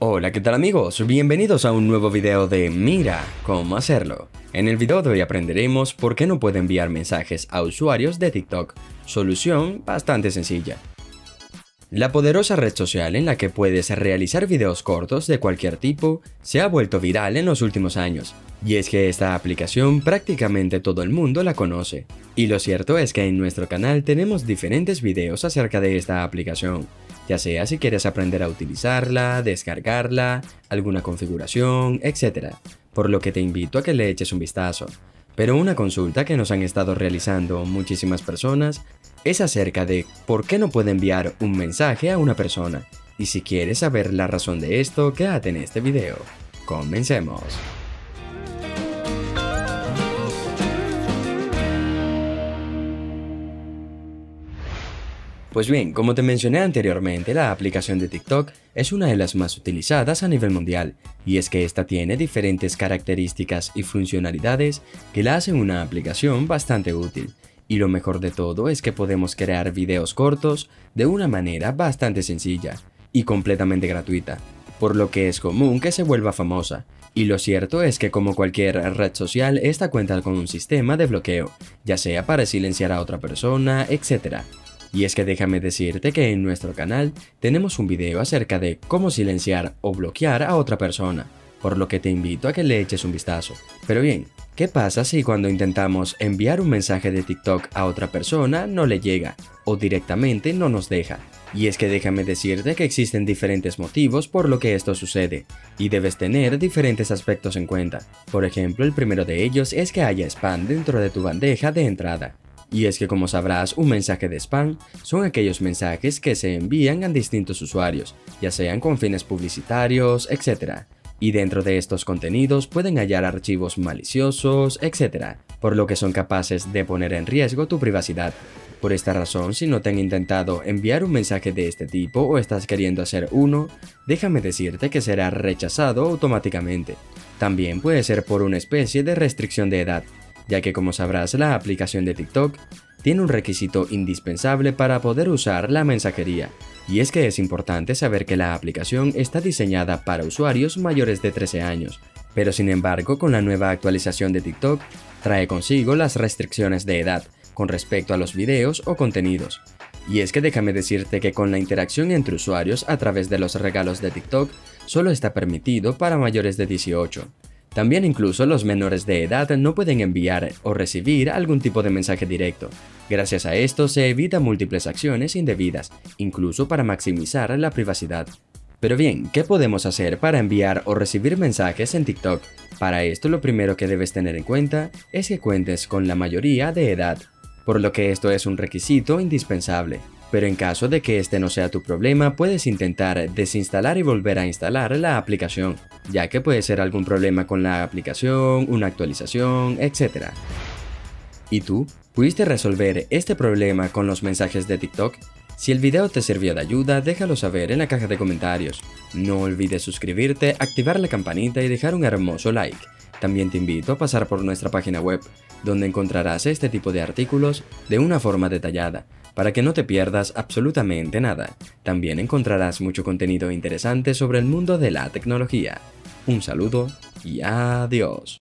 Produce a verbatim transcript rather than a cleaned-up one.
Hola, ¿qué tal amigos? Bienvenidos a un nuevo video de Mira cómo hacerlo. En el video de hoy aprenderemos por qué no puedo enviar mensajes a usuarios de TikTok. Solución bastante sencilla. La poderosa red social en la que puedes realizar videos cortos de cualquier tipo se ha vuelto viral en los últimos años. Y es que esta aplicación prácticamente todo el mundo la conoce. Y lo cierto es que en nuestro canal tenemos diferentes videos acerca de esta aplicación. Ya sea si quieres aprender a utilizarla, descargarla, alguna configuración, etcétera. Por lo que te invito a que le eches un vistazo. Pero una consulta que nos han estado realizando muchísimas personas es acerca de por qué no puedo enviar un mensaje a una persona. Y si quieres saber la razón de esto, quédate en este video. Comencemos. Pues bien, como te mencioné anteriormente, la aplicación de TikTok es una de las más utilizadas a nivel mundial, y es que esta tiene diferentes características y funcionalidades que la hacen una aplicación bastante útil, y lo mejor de todo es que podemos crear videos cortos de una manera bastante sencilla y completamente gratuita, por lo que es común que se vuelva famosa. Y lo cierto es que como cualquier red social, esta cuenta con un sistema de bloqueo, ya sea para silenciar a otra persona, etcétera. Y es que déjame decirte que en nuestro canal tenemos un video acerca de cómo silenciar o bloquear a otra persona, por lo que te invito a que le eches un vistazo. Pero bien, ¿qué pasa si cuando intentamos enviar un mensaje de TikTok a otra persona no le llega o directamente no nos deja? Y es que déjame decirte que existen diferentes motivos por lo que esto sucede, y debes tener diferentes aspectos en cuenta. Por ejemplo, el primero de ellos es que haya spam dentro de tu bandeja de entrada. Y es que como sabrás, un mensaje de spam son aquellos mensajes que se envían a distintos usuarios, ya sean con fines publicitarios, etcétera. Y dentro de estos contenidos pueden hallar archivos maliciosos, etcétera, por lo que son capaces de poner en riesgo tu privacidad. Por esta razón, si no te han intentado enviar un mensaje de este tipo o estás queriendo hacer uno, déjame decirte que será rechazado automáticamente. También puede ser por una especie de restricción de edad, ya que como sabrás, la aplicación de TikTok tiene un requisito indispensable para poder usar la mensajería, y es que es importante saber que la aplicación está diseñada para usuarios mayores de trece años, pero sin embargo con la nueva actualización de TikTok trae consigo las restricciones de edad con respecto a los videos o contenidos. Y es que déjame decirte que con la interacción entre usuarios a través de los regalos de TikTok solo está permitido para mayores de dieciocho. También incluso los menores de edad no pueden enviar o recibir algún tipo de mensaje directo. Gracias a esto se evitan múltiples acciones indebidas, incluso para maximizar la privacidad. Pero bien, ¿qué podemos hacer para enviar o recibir mensajes en TikTok? Para esto lo primero que debes tener en cuenta es que cuentes con la mayoría de edad, por lo que esto es un requisito indispensable. Pero en caso de que este no sea tu problema, puedes intentar desinstalar y volver a instalar la aplicación, ya que puede ser algún problema con la aplicación, una actualización, etcétera. ¿Y tú? ¿Pudiste resolver este problema con los mensajes de TikTok? Si el video te sirvió de ayuda, déjalo saber en la caja de comentarios. No olvides suscribirte, activar la campanita y dejar un hermoso like. También te invito a pasar por nuestra página web, donde encontrarás este tipo de artículos de una forma detallada, para que no te pierdas absolutamente nada. También encontrarás mucho contenido interesante sobre el mundo de la tecnología. Un saludo y adiós.